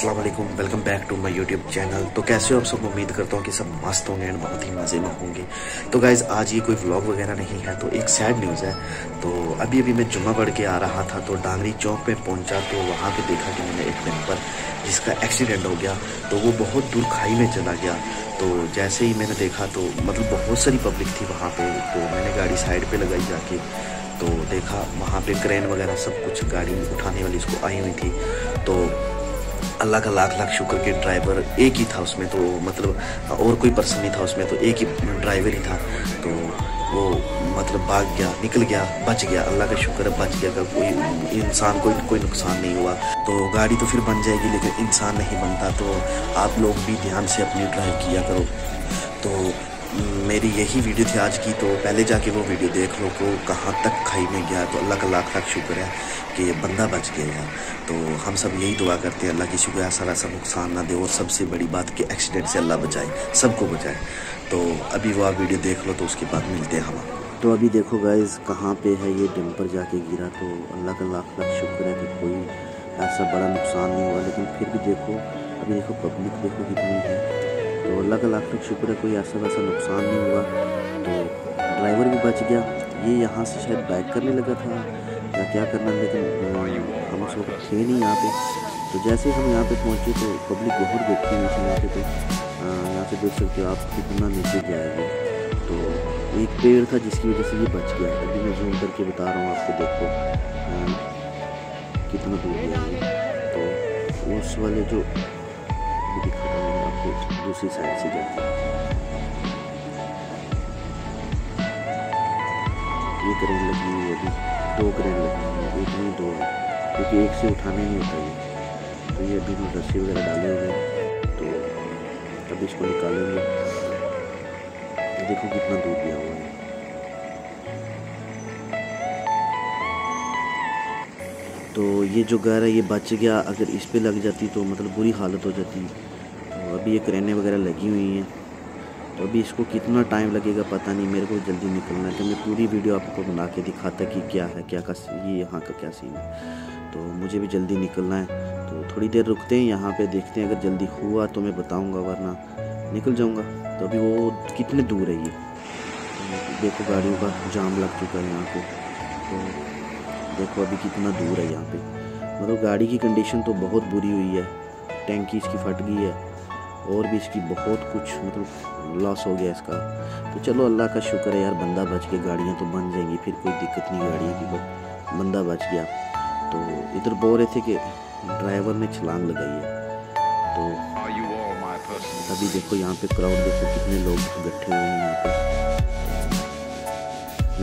अस्सलाम वालेकुम, welcome back to my YouTube channel. तो कैसे हो आप सब? उम्मीद करता हूँ कि सब मस्त होंगे एंड बहुत ही मज़े में होंगे। तो गाइज़ आज ये कोई व्लॉग वगैरह नहीं है, तो एक सैड न्यूज़ है। तो अभी अभी मैं जुम्मा पढ़ के आ रहा था, तो डांगरी चौक पे पहुँचा तो वहाँ पे देखा कि मैंने एक डंपर जिसका एक्सीडेंट हो गया, तो वो बहुत दूर खाई में चला गया। तो जैसे ही मैंने देखा तो मतलब बहुत सारी पब्लिक थी वहाँ पर, तो मैंने गाड़ी साइड पर लगाई जाके, तो देखा वहाँ पर क्रेन वगैरह सब कुछ गाड़ी उठाने वाली उसको आई हुई थी। तो अल्लाह का लाख लाख शुक्र कि ड्राइवर एक ही था उसमें, तो मतलब और कोई पर्सन नहीं था उसमें, तो एक ही ड्राइवर ही था। तो वो मतलब भाग गया, निकल गया, बच गया, अल्लाह का शुक्र है बच गया। अगर कोई इंसान को कोई नुकसान नहीं हुआ तो गाड़ी तो फिर बन जाएगी, लेकिन इंसान नहीं बनता। तो आप लोग भी ध्यान से अपनी ड्राइव किया करो। तो मेरी यही वीडियो थी आज की, तो पहले जाके वो वीडियो देख लो को कहाँ तक खाई में गया। तो अल्लाह का लाख लाख शुक्र है कि बंदा बच गया। तो हम सब यही दुआ करते हैं, अल्लाह की शुक्र है सारा सब नुकसान ना दे, और सबसे बड़ी बात कि एक्सीडेंट से अल्लाह बचाए, सबको बचाए। तो अभी वो आप वीडियो देख लो, तो उसके बाद मिलते हैं हम। तो अभी देखो गाइज़ कहाँ पे है ये डंपर जाके गिरा, तो अल्लाह का लाख लाख शुक्र है कि कोई ऐसा बड़ा नुकसान नहीं हुआ। लेकिन फिर भी देखो, अभी देखो पब्लिक देखो कितनी है, तो अल्लाह का लाख लाख शुक्र है कोई ऐसा वैसा नुकसान नहीं हुआ। तो ड्राइवर भी बच गया, ये यहाँ से शायद बाइक करने लगा था या क्या करना, लेकिन हम उसको थे नहीं यहाँ पर। तो जैसे हम यहाँ पर पहुँचे तो पब्लिक बहुत देखती है यहाँ पर, तो यहाँ से देख सकते हो आप कितना नीचे जाएगा। तो एक पेड़ था जिसकी वजह से ये बच गया। अभी मैं जूम करके बता रहा हूँ आपको, देखो कितना दूर गया है। तो उस वाले जो दिखा रहा हूँ आपको दूसरी साइड से जाता है, ये करेंट लगी हुई है। अभी दो करेंट लगी हुई है, एक नहीं दो है, क्योंकि एक से उठाने नहीं होता ये। तो ये अभी हम रस्सी वगैरह डाले हुए हैं, तो अभी इसको निकालेंगे। देखो कितना दूर गया हुआ है। तो ये जो घर है ये बच गया, अगर इस पे लग जाती तो मतलब बुरी हालत हो जाती। तो अभी ये क्रेनें वगैरह लगी हुई हैं, तो अभी इसको कितना टाइम लगेगा पता नहीं, मेरे को जल्दी निकलना है। तो मैं पूरी वीडियो आपको बना के दिखाता कि क्या है, क्या का ये यहाँ का क्या सीन है। तो मुझे भी जल्दी निकलना है, तो थोड़ी देर रुकते हैं यहाँ पर, देखते हैं अगर जल्दी हुआ तो मैं बताऊँगा, वरना निकल जाऊँगा। तो अभी वो कितने दूर है ये देखो, गाड़ियों का जाम लग चुका है यहाँ पे। तो देखो अभी कितना दूर है यहाँ पे, मतलब गाड़ी की कंडीशन तो बहुत बुरी हुई है, टैंकी इसकी फट गई है और भी इसकी बहुत कुछ मतलब लॉस हो गया इसका। तो चलो अल्लाह का शुक्र है यार, बंदा बच के, गाड़ियाँ तो बन जाएंगी, फिर कोई दिक्कत नहीं गाड़ियों की, बट बंदा बच गया। तो इधर बोल रहे थे कि ड्राइवर ने छलांग लगाई है। तो अभी देखो यहाँ पे क्राउड देखो कितने लोग इकट्ठे हुए हैं यहाँ पे।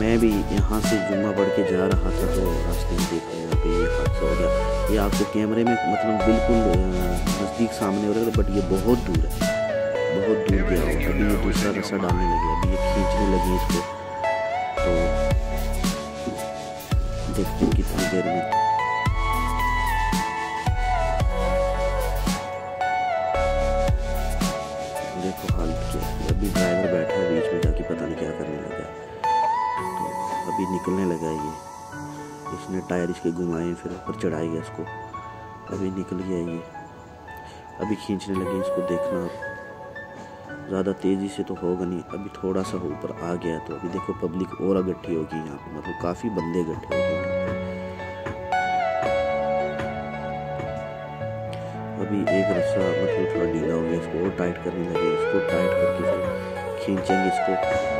मैं भी यहाँ से जुम्मा पढ़ के जा रहा था, तो रास्ते में देखा यहाँ पे ये हादसा हो गया। ये आपको कैमरे में मतलब बिल्कुल नज़दीक सामने हो रहा है, बट ये बहुत दूर है, बहुत दूर गया है। अभी ये दूसरा रस्सा डालने लगे, अभी ये खींचने लगी इसको। तो देखते हैं कितनी देर में। देखो हालत क्या, अभी ड्राइवर बैठा है बीच में जाके, पता नहीं क्या करने लगा। तो अभी निकलने लगा ये, इसने टायर इसके घुमाए फिर ऊपर चढ़ाई गया इसको, अभी निकल गया ये, अभी खींचने लगे इसको। देखना आप, ज़्यादा तेज़ी से तो होगा नहीं, अभी थोड़ा सा ऊपर आ गया। तो अभी देखो पब्लिक और इकट्ठी होगी यहाँ पर, मतलब काफ़ी बंदे इकट्ठे होंगे। अभी एक रस्सा मतलब थोड़ा ढीला हो गया, इसको और टाइट करने लगे, इसको टाइट करके फिर खींचेंगे इसको।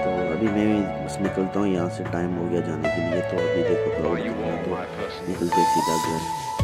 तो अभी मैं बस निकलता हूँ यहाँ से, टाइम हो गया जाने के लिए। तो अभी देखो निकलते सीधा घर।